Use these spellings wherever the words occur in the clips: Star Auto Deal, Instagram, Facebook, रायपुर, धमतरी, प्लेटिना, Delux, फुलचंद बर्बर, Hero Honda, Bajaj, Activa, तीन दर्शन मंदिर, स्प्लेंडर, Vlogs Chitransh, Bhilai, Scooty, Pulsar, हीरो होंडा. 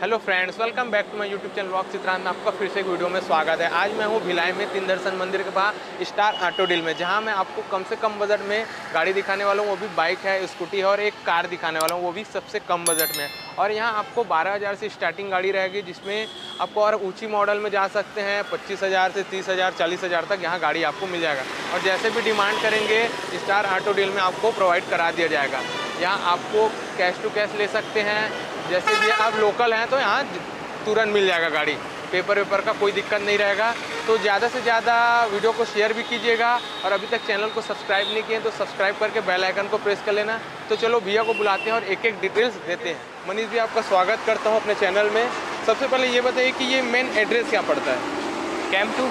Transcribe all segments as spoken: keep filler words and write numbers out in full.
Hello friends, welcome back to my YouTube channel vlogs Chitransh में आपका फिर से एक वीडियो में स्वागत है। आज मैं हूँ भिलाई में तीन दर्शन मंदिर के पास स्टार ऑटो डील में, जहाँ मैं आपको कम से कम बजट में गाड़ी दिखाने वाला हूँ, वो भी बाइक है, स्कूटी है, और एक कार दिखाने वाला हूँ वो भी सबसे कम बजट में। और यहाँ आपको बारह हज़ार से स्टार्टिंग गाड़ी रहेगी, जिसमें आपको और ऊँची मॉडल में जा सकते हैं। पच्चीस हज़ार से तीस हज़ार चालीस हज़ार तक यहाँ गाड़ी आपको मिल जाएगा, और जैसे भी डिमांड करेंगे स्टार ऑटो डील में आपको प्रोवाइड करा दिया जाएगा। यहाँ आपको कैश टू कैश ले सकते हैं, जैसे कि आप लोकल हैं तो यहाँ तुरंत मिल जाएगा गाड़ी, पेपर वेपर का कोई दिक्कत नहीं रहेगा। तो ज़्यादा से ज़्यादा वीडियो को शेयर भी कीजिएगा, और अभी तक चैनल को सब्सक्राइब नहीं किए तो सब्सक्राइब करके बेल आइकन को प्रेस कर लेना। तो चलो भैया को बुलाते हैं और एक एक डिटेल्स देते हैं। मनीष जी, आपका स्वागत करता हूँ अपने चैनल में। सबसे पहले ये बताइए कि ये मेन एड्रेस क्या पड़ता है? Camp two.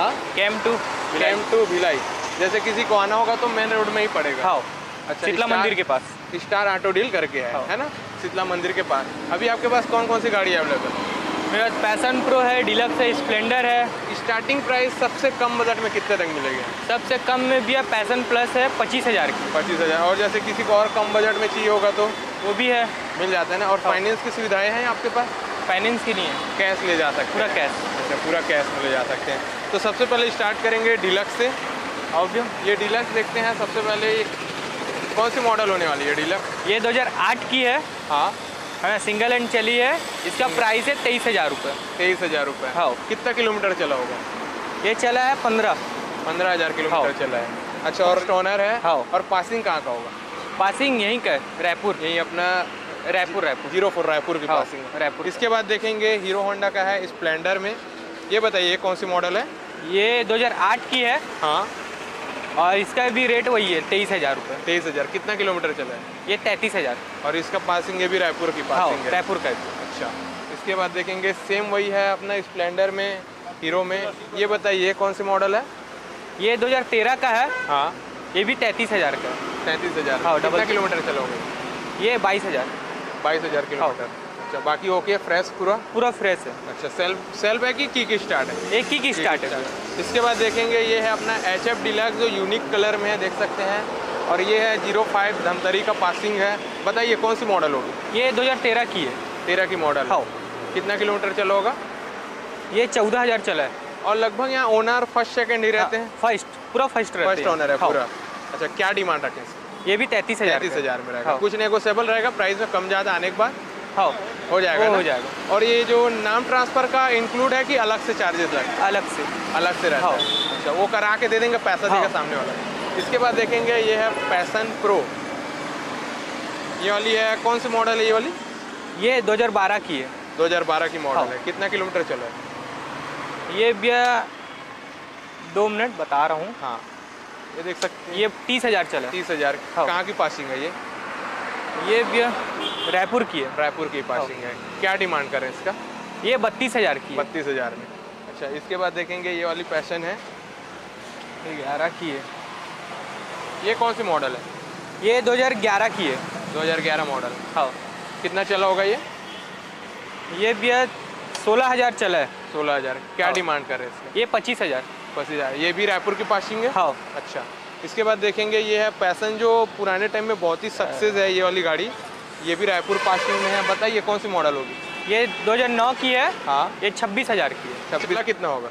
हाँ, camp two camp two Bhilai. जैसे किसी को आना होगा तो मेन रोड में ही पड़ेगा। हाँ, अच्छा, शीतला मंदिर के पास स्टार ऑटो डील करके है, है ना, शीतला मंदिर के पास। अभी आपके पास कौन कौन सी गाड़ी अवेलेबल है? मेरे पास पैशन प्रो है, डिलक्स है, स्प्लेंडर है। स्टार्टिंग प्राइस सबसे कम बजट में कितने तक मिलेगा? सबसे कम में भैया पैशन प्लस है पच्चीस हज़ार की। पच्चीस हज़ार और जैसे किसी को और कम बजट में चाहिए होगा तो वो भी है, मिल जाता है ना। और फाइनेंस की सुविधाएँ हैं आपके पास? फाइनेंस की नहीं है, कैश ले जा सकते, पूरा कैश। अच्छा, पूरा कैश में ले जा सकते हैं। तो सबसे पहले स्टार्ट करेंगे डिलक्स से। और ये डिलक्स देखते हैं सबसे पहले, कौन सी मॉडल होने वाली है डीलक्स? ये दो हज़ार आठ की है। हाँ, हाँ, सिंगल हैंड चली है। इसका प्राइस है तेईस हज़ार रुपये। तेईस हज़ार रुपये। हाँ, कितना किलोमीटर चला होगा? ये चला है पंद्रह पंद्रह हज़ार किलोमीटर चला है। अच्छा, और टोनर है। हाँ, और पासिंग कहाँ का होगा? पासिंग यहीं का है, रायपुर, यहीं अपना रायपुर रायपुर जीरो फोर रायपुर की पासिंग रायपुर। इसके बाद देखेंगे हीरो होंडा का है स्प्लेंडर में। ये बताइए कौन सी मॉडल है? ये दो हज़ार आठ की है। हाँ, और इसका भी रेट वही है तेईस हज़ार रुपये। तेईस हज़ार कितना किलोमीटर चला है? ये तैंतीस हज़ार। और इसका पासिंग ये भी रायपुर की पासिंग है, रायपुर का। अच्छा, इसके बाद देखेंगे सेम वही है अपना स्प्लेंडर में, हीरो में। ये बताइए कौन सी मॉडल है? ये दो हज़ार तेरह का है। हाँ, ये भी तैंतीस हज़ार का। तैंतीस हज़ार हाँ, डबल किलोमीटर चलोगे? ये बाईस हज़ार बाईस हज़ार किलोमीटर। अच्छा, बाकी ओके, फ्रेश, पूरा पूरा फ्रेश है। अच्छा, सेल्फ सेल्फ है कि की की स्टार्ट है? एक की की स्टार्ट है। इसके बाद देखेंगे ये है अपना एच एफ डिलक्स, जो यूनिक कलर में है, देख सकते हैं। और ये है जीरो फाइव धमतरी का पासिंग है। बताइए कौन सी मॉडल होगी? ये दो हज़ार तेरह की है। तेरह की मॉडल। हाँ, कितना किलोमीटर चला होगा? ये चौदह हज़ार चला है, और लगभग यहाँ ओनर फर्स्ट सेकेंड ही रहते हैं। फर्स्ट, पूरा फर्स्ट फर्स्ट ओनर है पूरा। अच्छा, क्या डिमांड रखें? ये भी तैंतीस हज़ार तैंतीस हज़ार में रहेगा, कुछ नेगोशिएबल रहेगा प्राइस में कम ज़्यादा आने के बाद। हाँ, हो जाएगा हो जाएगा। और ये जो नाम ट्रांसफ़र का इंक्लूड है कि अलग से चार्जेस लगेगा? अलग से अलग से रहता है। अच्छा, वो करा के दे देंगे, पैसा देगा सामने वाला। इसके बाद देखेंगे ये है पैशन प्रो। ये वाली है, कौन सी मॉडल है ये वाली? ये दो हज़ार बारह की है। दो हज़ार बारह की मॉडल है। कितना किलोमीटर चला है? ये भैया दो मिनट बता रहा हूँ। हाँ, ये देख सकते, ये तीस हज़ार चला। तीस हज़ार कहाँ की पासिंग है ये? ये भैया रायपुर की है, रायपुर की पासिंग है। क्या डिमांड कर रहे हैं इसका? ये बत्तीस हज़ार की, बत्तीस हज़ार में। अच्छा, इसके बाद देखेंगे ये वाली पैशन है, ग्यारह की है। ये कौन सी मॉडल है? ये दो हज़ार ग्यारह की है। दो हज़ार ग्यारह मॉडल। हाँ, कितना चला होगा ये? ये भैया सोलह हज़ार चला है। सोलह हज़ार क्या डिमांड कर रहे हैं इसका? ये पच्चीस हज़ार पच्चीस हज़ार ये भी रायपुर की पासिंग है। हाँ, अच्छा। इसके बाद देखेंगे ये है पैशन, जो पुराने टाइम में बहुत ही सक्सेस है ये वाली गाड़ी, ये भी रायपुर पासिंग में है। बताइए कौन सी मॉडल होगी? ये दो हज़ार नौ की है। हाँ, ये छब्बीस हज़ार की है। छब्बीस कितना होगा?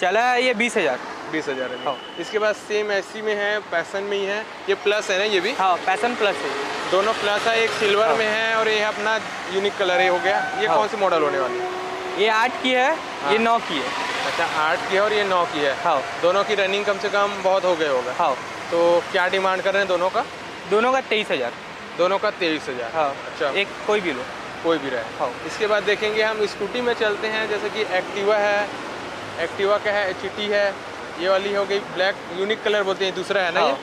चला है ये बीस हज़ार बीस हज़ार है। हाँ, इसके बाद सेम ऐसी में है, पैशन में ही है। ये प्लस है ना ये भी? हाँ, पैशन प्लस है, दोनों प्लस है। एक सिल्वर हाँ। में है, और ये अपना यूनिक कलर हो गया। ये हाँ। कौन सी मॉडल होने वाली है? ये आठ की है। हाँ, ये नौ की है। अच्छा, आठ की है और ये नौ की है। हाँ, दोनों की रनिंग कम से कम बहुत हो गए होगा। हाँ, तो क्या डिमांड कर रहे हैं दोनों का? दोनों का तेईस हज़ार दोनों का तेईस हज़ार हाँ, अच्छा, एक कोई भी लो, कोई भी रहे। हाँ, इसके बाद देखेंगे हम स्कूटी में चलते हैं, जैसे कि एक्टिवा है, एक्टिवा का है एच टी है। ये वाली हो गई ब्लैक, यूनिक कलर बोलते हैं, दूसरा है ना। हाँ,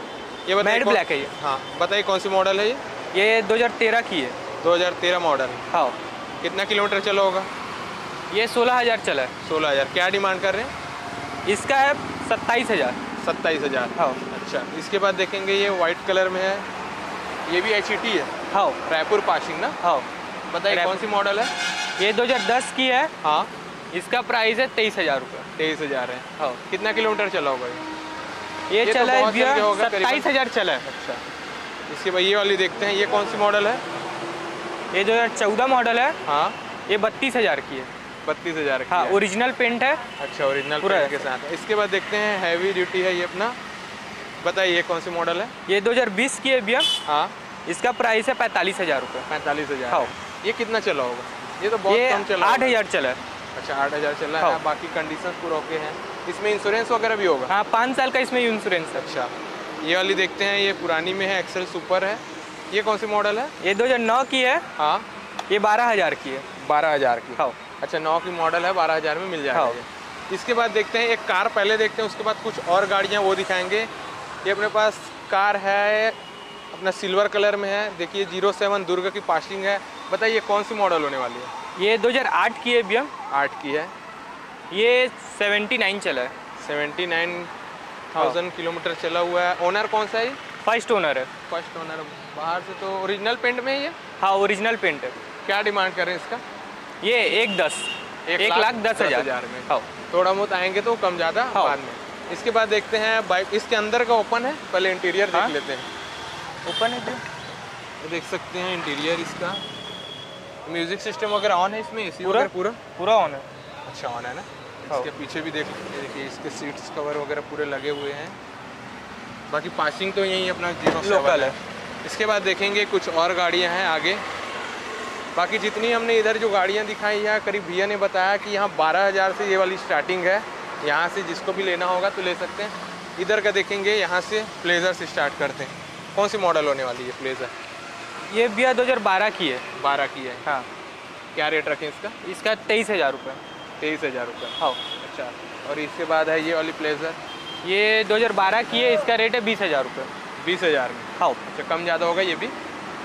ये ये मैट ब्लैक है ये। हाँ, बताइए कौन सी मॉडल है ये? ये दो हज़ार तेरह की है। दो हज़ार तेरह मॉडल। हाँ, कितना किलोमीटर चला होगा? ये सोलह हज़ार चला है। सोलह हज़ार क्या डिमांड कर रहे हैं इसका? है सत्ताईस हज़ार सत्ताईस हज़ार हाँ, अच्छा। इसके बाद देखेंगे ये वाइट कलर में है, ये भी एच टी है। हाँ, रायपुर पासिंग ना। हाँ, बताइए कौन सी मॉडल है? ये दो हज़ार दस की है। हाँ, इसका प्राइस है तेईस हज़ार रुपये। तेईस हज़ार है। हाँ, कितना किलोमीटर चला होगा ये? ये चला है सत्ताईस हज़ार चला है। अच्छा, इसके बाद ये वाली देखते हैं, ये कौन सी मॉडल है? ये जो है चौदह मॉडल है। हाँ ये बत्तीस हजार की है। बत्तीस हजार हाँ ओरिजिनल पेंट है। अच्छा ओरिजिनल पेंट के साथ। इसके बाद देखते हैं हैवी ड्यूटी है ये अपना, बताइए कौन सी मॉडल है। ये दो हज़ार बीस की है भैया। हाँ इसका प्राइस है पैंतालीस हजार रुपये। पैंतालीस हजार हाँ। ये कितना चला होगा? ये तो बहुत कम चला, आठ हजार चला है। अच्छा आठ हजार चला है। बाकी कंडीशन पूरा ओके है। इसमें इंश्योरेंस वगैरह भी होगा? हाँ पाँच साल का इसमें इंश्योरेंस। अच्छा ये वाली देखते हैं, ये पुरानी में है, एक्सेल सुपर है। ये कौन सी मॉडल है? ये दो हज़ार नौ की है। हाँ ये बारह हजार की है। बारह हजार की हाँ। अच्छा नौ की मॉडल है, बारह हजार में मिल जाएगा हाँ। इसके बाद देखते हैं एक कार पहले देखते हैं, उसके बाद कुछ और गाड़ियाँ वो दिखाएंगे। ये अपने पास कार है अपना सिल्वर कलर में है, देखिए जीरो सेवन दुर्गा की पासिंग है। बताइए कौन सी मॉडल होने वाली है? ये दो हज़ार आठ की है भैया। आठ की है। ये उन्यासी चला है। उन्यासी हज़ार किलोमीटर चला हुआ है। ओनर कौन सा है? फर्स्ट ओनर है। First owner. बाहर से तो ओरिजिनल पेंट में ही है। हाँ ओरिजिनल पेंट है। क्या डिमांड कर रहे हैं इसका? ये एक दस एक, एक लाख दस हज़ार में हाँ। थोड़ा बहुत आएंगे तो कम ज़्यादा हाँ। बाद में। इसके बाद देखते हैं बाइक, इसके अंदर का ओपन है, पहले इंटीरियर हाँ? देख लेते हैं। ओपन है तो देख सकते हैं इंटीरियर इसका। म्यूजिक सिस्टम वगैरह ऑन है इसमें? पूरा पूरा पूरा ऑन है। अच्छा ऑन है ना। इसके पीछे भी देख देखिए, इसके सीट्स कवर वगैरह पूरे लगे हुए हैं। बाकी पासिंग तो यही अपना जीरो लोकल है। इसके बाद देखेंगे कुछ और गाड़ियां हैं आगे। बाकी जितनी हमने इधर जो गाड़ियां दिखाई हैं, करीब भैया ने बताया कि यहाँ बारह हज़ार से ये वाली स्टार्टिंग है। यहाँ से जिसको भी लेना होगा तो ले सकते हैं। इधर का देखेंगे, यहाँ से प्लेजर से स्टार्ट करते हैं। कौन सी मॉडल होने वाली है प्लेजर? ये भैया दो हज़ार बारह की है। बारह की है हाँ। क्या रेट रखें इसका? इसका तेईस हज़ार रुपये। तेईस हज़ार रुपये हाँ। अच्छा और इसके बाद है ये वाली प्लेजर, ये दो हज़ार बारह की है, इसका रेट है बीस हज़ार रुपये। बीस हज़ार में हाँ। अच्छा कम ज़्यादा होगा ये भी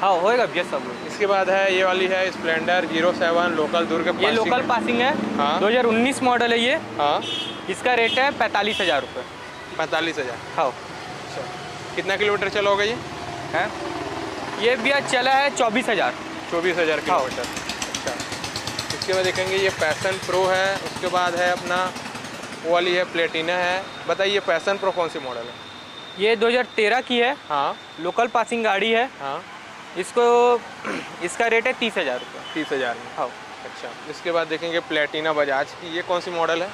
हाँ होएगा भैया सब। इसके बाद है ये वाली है स्प्लेंडर zero seven local Durg, ये लोकल पासिंग है हाँ। दो हज़ार उन्नीस मॉडल है ये हाँ। इसका रेट है पैंतालीस हज़ार रुपये। पैंतालीस हज़ार हाँ। अच्छा कितना किलोमीटर चला होगा ये है? ये भैया चला है चौबीस हज़ार। चौबीस हज़ार किलोमीटर। इसके बाद देखेंगे ये पैशन प्रो है, उसके बाद है अपना वो वाली है प्लेटिना है। बताइए पैशन प्रो कौन सी मॉडल है? ये दो हज़ार तेरह की है हाँ। लोकल पासिंग गाड़ी है हाँ। इसको इसका रेट है तीस हज़ार रुपये। तीस हज़ार में हाँ। अच्छा इसके बाद देखेंगे प्लेटिना बजाज की, ये कौन सी मॉडल है?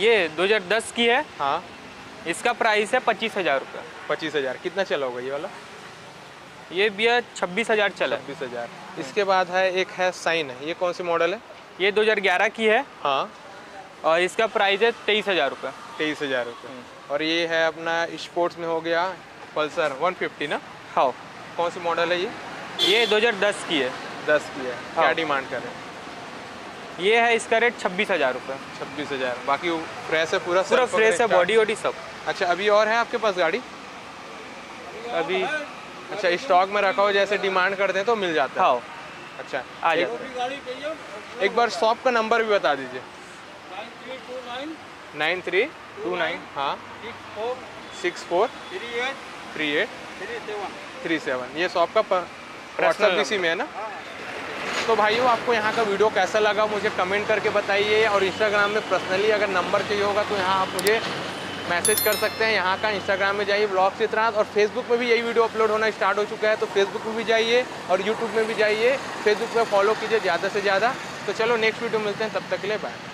ये दो हज़ार दस की है हाँ। इसका प्राइस है पच्चीस हज़ार रुपये। पच्चीस हज़ार। कितना चला होगा ये वाला? ये भैया छब्बीस हज़ार चला। छब्बीस हज़ार। इसके बाद है एक है साइन है, ये कौन सी मॉडल है? ये दो हज़ार ग्यारह की है हाँ। और इसका प्राइस है तेईस हज़ार रुपये। तेईस हज़ार रुपये। और ये है अपना स्पोर्ट्स में हो गया पल्सर एक सौ पचास ना हाँ। कौन सी मॉडल है ये? ये दो हज़ार दस की है। दस की है हाँ। क्या डिमांड कर रहे हैं? ये है इसका रेट छब्बीस हज़ार रुपये। छब्बीस हज़ार। बाकी फ्रेश है पूरा? पूरा फ्रेश है, बॉडी वॉडी सब। अच्छा अभी और है आपके पास गाड़ी अभी? अच्छा स्टॉक में रखा हो, जैसे डिमांड करते हैं तो मिल जाता है हाँ। अच्छा आ जाए। एक बार शॉप का नंबर भी बता दीजिए। नाइन थ्री टू नाइन हाँ six four three eight three seven. ये शॉप का व्हाट्सएप इसी में है ना। तो भाइयों आपको यहाँ का वीडियो कैसा लगा मुझे कमेंट करके बताइए। और इंस्टाग्राम में पर्सनली अगर नंबर चाहिए होगा तो यहाँ आप मुझे मैसेज कर सकते हैं। यहाँ का इंस्टाग्राम में जाइए ब्लॉग्स चित्रांश। और फेसबुक में भी यही वीडियो अपलोड होना स्टार्ट हो चुका है, तो फेसबुक में भी जाइए और यूट्यूब में भी जाइए। फेसबुक में फॉलो कीजिए ज़्यादा से ज़्यादा। तो चलो नेक्स्ट वीडियो मिलते हैं, तब तक के लिए बाय।